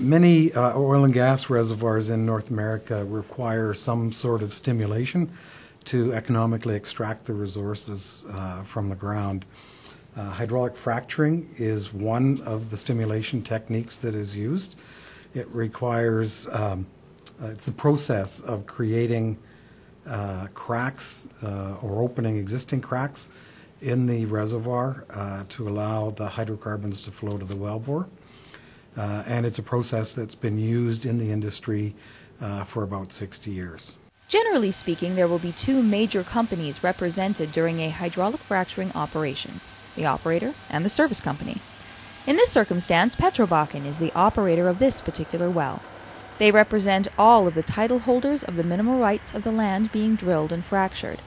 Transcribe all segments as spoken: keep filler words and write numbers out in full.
Many uh, oil and gas reservoirs in North America require some sort of stimulation to economically extract the resources uh, from the ground. Uh, hydraulic fracturing is one of the stimulation techniques that is used. It requires, um, uh, it's the process of creating uh, cracks uh, or opening existing cracks in the reservoir uh, to allow the hydrocarbons to flow to the wellbore. Uh, and it's a process that's been used in the industry uh, for about sixty years. Generally speaking, there will be two major companies represented during a hydraulic fracturing operation, the operator and the service company. In this circumstance, Petrobakken is the operator of this particular well. They represent all of the title holders of the mineral rights of the land being drilled and fractured.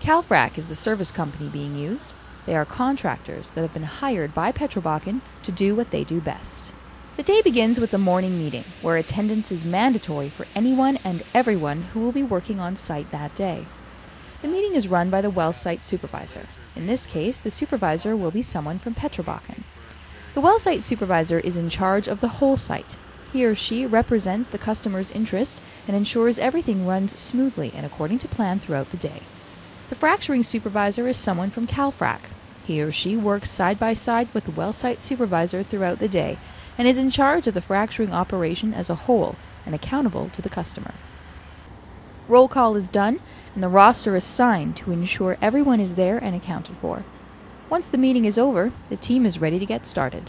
CalFrac is the service company being used. They are contractors that have been hired by Petrobakken to do what they do best. The day begins with the morning meeting, where attendance is mandatory for anyone and everyone who will be working on site that day. The meeting is run by the well site supervisor. In this case, the supervisor will be someone from Petrobakken. The well site supervisor is in charge of the whole site. He or she represents the customer's interest and ensures everything runs smoothly and according to plan throughout the day. The fracturing supervisor is someone from CalFrac. He or she works side by side with the well site supervisor throughout the day and is in charge of the fracturing operation as a whole and accountable to the customer. Roll call is done, and the roster is signed to ensure everyone is there and accounted for. Once the meeting is over, the team is ready to get started.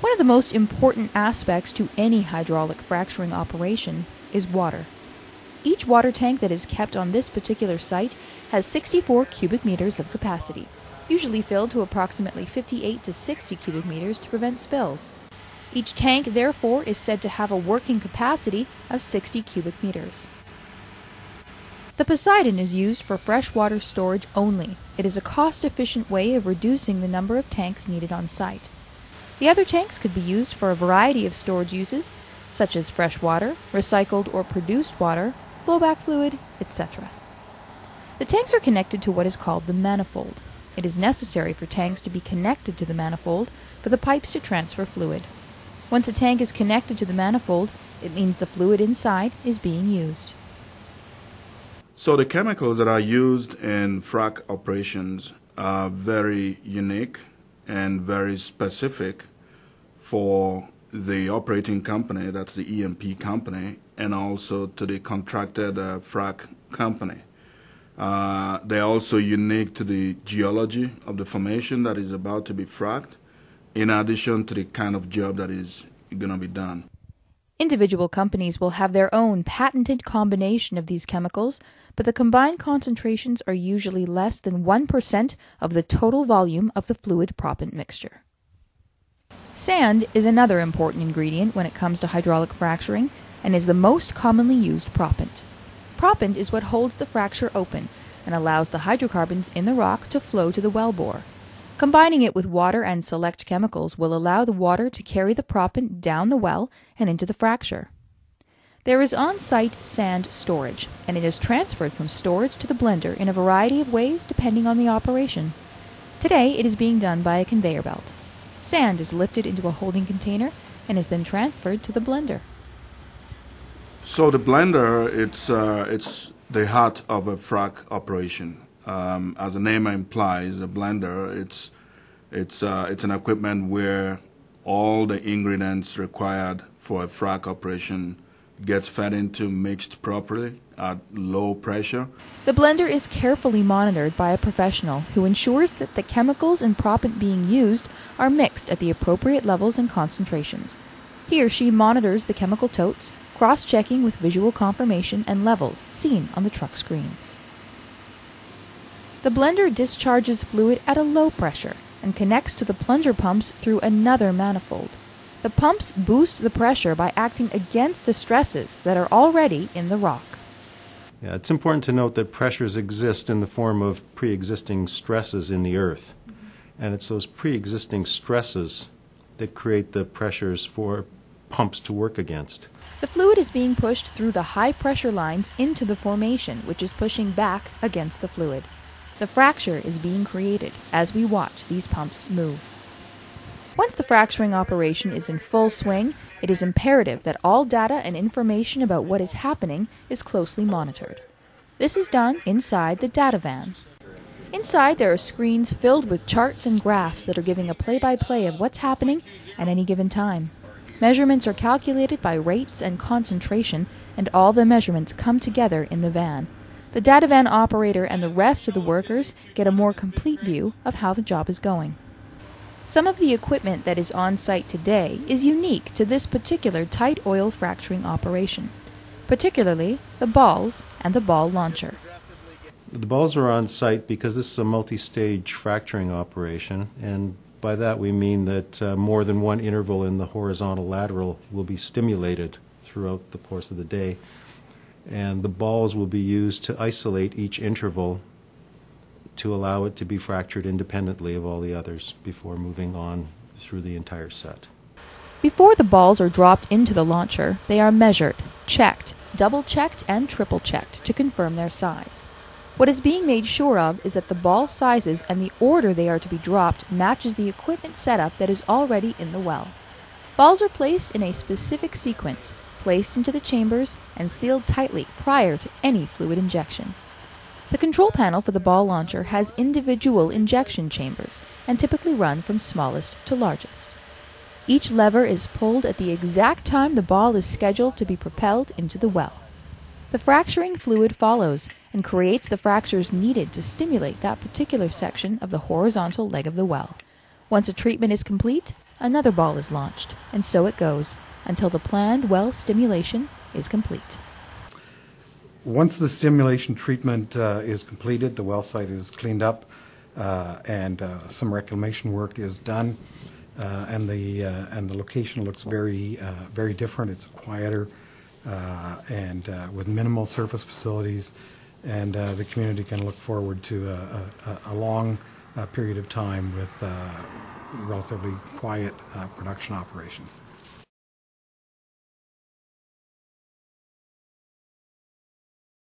One of the most important aspects to any hydraulic fracturing operation is water. Each water tank that is kept on this particular site has sixty-four cubic meters of capacity, usually filled to approximately fifty-eight to sixty cubic meters to prevent spills. Each tank, therefore, is said to have a working capacity of sixty cubic meters. The Poseidon is used for freshwater storage only. It is a cost-efficient way of reducing the number of tanks needed on site. The other tanks could be used for a variety of storage uses, such as freshwater, recycled or produced water, flowback fluid, et cetera. The tanks are connected to what is called the manifold. It is necessary for tanks to be connected to the manifold for the pipes to transfer fluid. Once a tank is connected to the manifold, it means the fluid inside is being used. So the chemicals that are used in frac operations are very unique and very specific for the operating company, that's the E and P company, and also to the contracted uh, frac company. Uh, they're also unique to the geology of the formation that is about to be fracked, in addition to the kind of job that is going to be done. Individual companies will have their own patented combination of these chemicals, but the combined concentrations are usually less than one percent of the total volume of the fluid propant mixture. Sand is another important ingredient when it comes to hydraulic fracturing and is the most commonly used propant. Propant is what holds the fracture open and allows the hydrocarbons in the rock to flow to the wellbore. Combining it with water and select chemicals will allow the water to carry the propant down the well and into the fracture. There is on-site sand storage, and it is transferred from storage to the blender in a variety of ways depending on the operation. Today it is being done by a conveyor belt. Sand is lifted into a holding container and is then transferred to the blender. So the blender, it's, uh, it's the heart of a frac operation. Um, as the name implies, a blender, it's, it's, uh, it's an equipment where all the ingredients required for a frac operation gets fed into, mixed properly at low pressure. The blender is carefully monitored by a professional who ensures that the chemicals and propant being used are mixed at the appropriate levels and concentrations. He or she monitors the chemical totes, cross-checking with visual confirmation and levels seen on the truck screens. The blender discharges fluid at a low pressure and connects to the plunger pumps through another manifold. The pumps boost the pressure by acting against the stresses that are already in the rock. Yeah, it's important to note that pressures exist in the form of pre-existing stresses in the earth. And it's those pre-existing stresses that create the pressures for pumps to work against. The fluid is being pushed through the high pressure lines into the formation, which is pushing back against the fluid. The fracture is being created as we watch these pumps move. Once the fracturing operation is in full swing, it is imperative that all data and information about what is happening is closely monitored. This is done inside the data van. Inside, there are screens filled with charts and graphs that are giving a play-by-play of what's happening at any given time. Measurements are calculated by rates and concentration, and all the measurements come together in the van. The data van operator and the rest of the workers get a more complete view of how the job is going. Some of the equipment that is on site today is unique to this particular tight oil fracturing operation, particularly the balls and the ball launcher. The balls are on site because this is a multi-stage fracturing operation, and by that we mean that uh, more than one interval in the horizontal lateral will be stimulated throughout the course of the day, and the balls will be used to isolate each interval to allow it to be fractured independently of all the others before moving on through the entire set. Before the balls are dropped into the launcher, they are measured, checked, double-checked, and triple-checked to confirm their size. What is being made sure of is that the ball sizes and the order they are to be dropped matches the equipment setup that is already in the well. Balls are placed in a specific sequence, placed into the chambers, and sealed tightly prior to any fluid injection. The control panel for the ball launcher has individual injection chambers and typically run from smallest to largest. Each lever is pulled at the exact time the ball is scheduled to be propelled into the well. The fracturing fluid follows and creates the fractures needed to stimulate that particular section of the horizontal leg of the well. Once a treatment is complete, another ball is launched, and so it goes until the planned well stimulation is complete. Once the stimulation treatment uh, is completed, the well site is cleaned up uh, and uh, some reclamation work is done, uh, and the uh, and the location looks very uh, very different. It's quieter. Uh, and uh, with minimal surface facilities, and uh, the community can look forward to a, a, a long uh, period of time with uh, relatively quiet uh, production operations.